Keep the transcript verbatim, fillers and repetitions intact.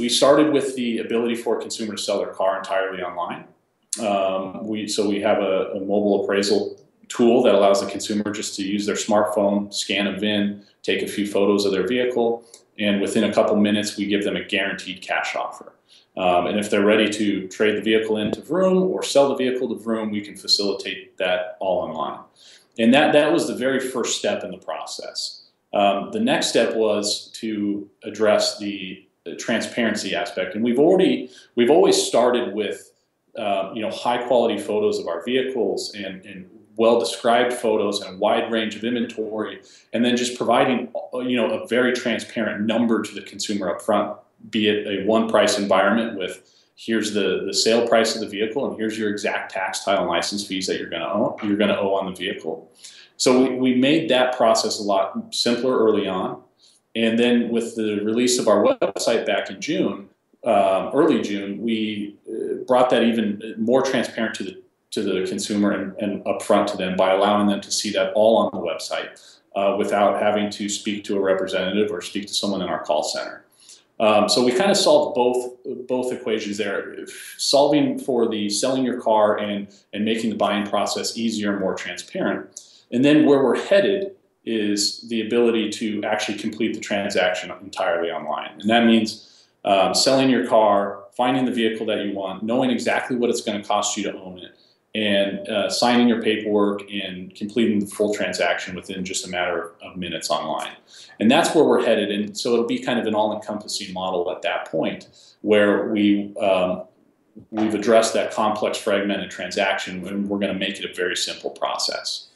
we started with the ability for a consumer to sell their car entirely online. Um, we, so we have a, a mobile appraisal tool that allows the consumer just to use their smartphone, scan a V I N, take a few photos of their vehicle, and within a couple minutes we give them a guaranteed cash offer. Um, and if they're ready to trade the vehicle into Vroom or sell the vehicle to Vroom, we can facilitate that all online. And that, that was the very first step in the process. Um, the next step was to address the, the transparency aspect. And we've already, we've always started with uh, you know, high quality photos of our vehicles and, and well-described photos and a wide range of inventory, and then just providing you know, a very transparent number to the consumer up front, be it a one-price environment with here's the, the sale price of the vehicle and here's your exact tax, title, and license fees that you're going to own, you're going to owe on the vehicle. So we, we made that process a lot simpler early on. And then with the release of our website back in June, um, early June, we brought that even more transparent to the, to the consumer and, and upfront to them by allowing them to see that all on the website uh, without having to speak to a representative or speak to someone in our call center. Um, so we kind of solved both both equations there, solving for the selling your car and, and making the buying process easier and more transparent. And then where we're headed is the ability to actually complete the transaction entirely online. And that means um, selling your car, finding the vehicle that you want, knowing exactly what it's going to cost you to own it, and uh, signing your paperwork and completing the full transaction within just a matter of minutes online. And that's where we're headed. And so it'll be kind of an all-encompassing model at that point where we, um, we've addressed that complex fragmented transaction, and we're going to make it a very simple process.